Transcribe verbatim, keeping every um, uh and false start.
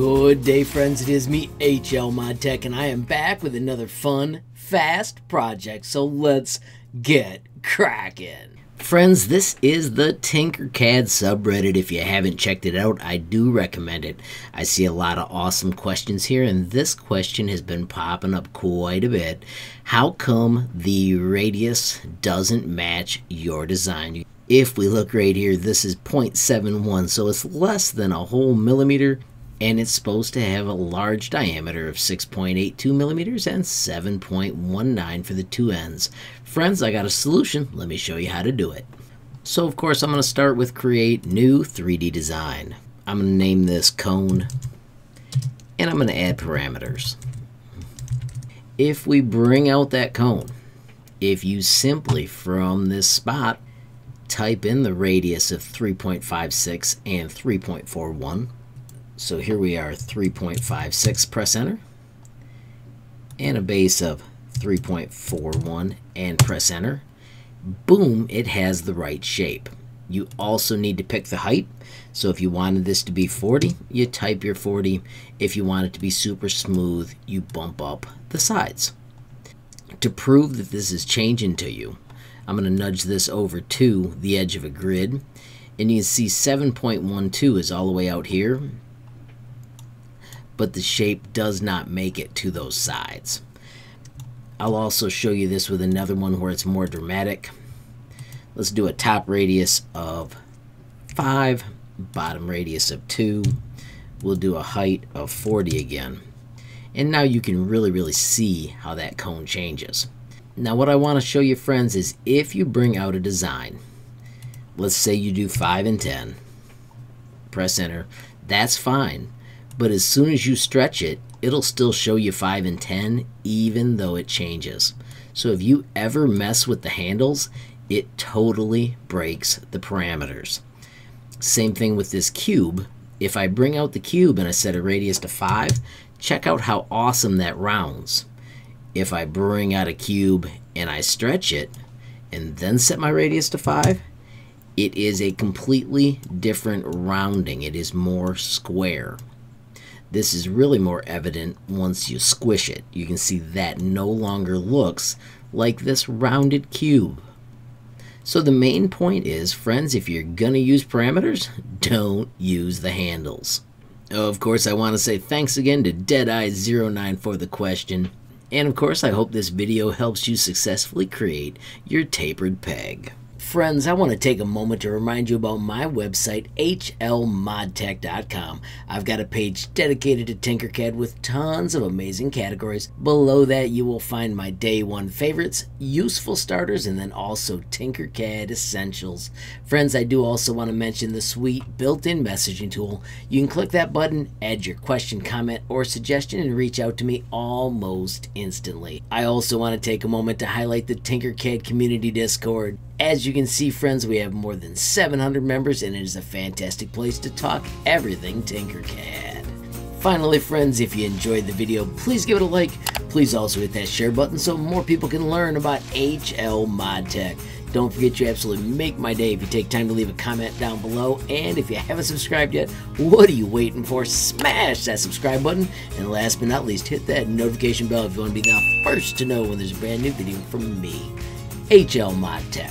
Good day, friends. It is me, H L ModTech, and I am back with another fun, fast project. So let's get cracking. Friends, this is the Tinkercad subreddit. If you haven't checked it out, I do recommend it. I see a lot of awesome questions here, and this question has been popping up quite a bit. How come the radius doesn't match your design? If we look right here, this is zero point seven one, so it's less than a whole millimeter, and it's supposed to have a large diameter of six point eight two millimeters and seven point one nine for the two ends. Friends, I got a solution. Let me show you how to do it. So of course, I'm gonna start with create new three D design. I'm gonna name this cone, and I'm gonna add parameters. If we bring out that cone, if you simply from this spot, type in the radius of three point five six and three point four one, so here we are, three point five six, press enter, and a base of three point four one, and press enter. Boom, it has the right shape. You also need to pick the height. So if you wanted this to be forty, you type your forty. If you want it to be super smooth, you bump up the sides. To prove that this is changing to you, I'm gonna nudge this over to the edge of a grid, and you can see seven point one two is all the way out here, but the shape does not make it to those sides. I'll also show you this with another one where it's more dramatic. Let's do a top radius of five, bottom radius of two. We'll do a height of forty again. And now you can really, really see how that cone changes. Now what I want to show you, friends, is if you bring out a design, let's say you do five and ten, press enter, that's fine. But as soon as you stretch it, it'll still show you five and ten, even though it changes. So if you ever mess with the handles, it totally breaks the parameters. Same thing with this cube. If I bring out the cube and I set a radius to five, check out how awesome that rounds. If I bring out a cube and I stretch it and then set my radius to five, it is a completely different rounding. It is more square. This is really more evident once you squish it. You can see that no longer looks like this rounded cube. So the main point is, friends, if you're gonna use parameters, don't use the handles. Of course, I wanna say thanks again to Deadeye zero nine for the question. And of course, I hope this video helps you successfully create your tapered peg. Friends, I want to take a moment to remind you about my website, H L mod tech dot com. I've got a page dedicated to Tinkercad with tons of amazing categories. Below that, you will find my day one favorites, useful starters, and then also Tinkercad essentials. Friends, I do also want to mention the sweet built-in messaging tool. You can click that button, add your question, comment, or suggestion, and reach out to me almost instantly. I also want to take a moment to highlight the Tinkercad community Discord. As you can see, friends, we have more than seven hundred members, and it is a fantastic place to talk everything Tinkercad. Finally, friends, if you enjoyed the video, please give it a like. Please also hit that share button so more people can learn about H L ModTech. Don't forget, you absolutely make my day if you take time to leave a comment down below. And if you haven't subscribed yet, what are you waiting for? Smash that subscribe button. And last but not least, hit that notification bell if you want to be the first to know when there's a brand new video from me, H L ModTech.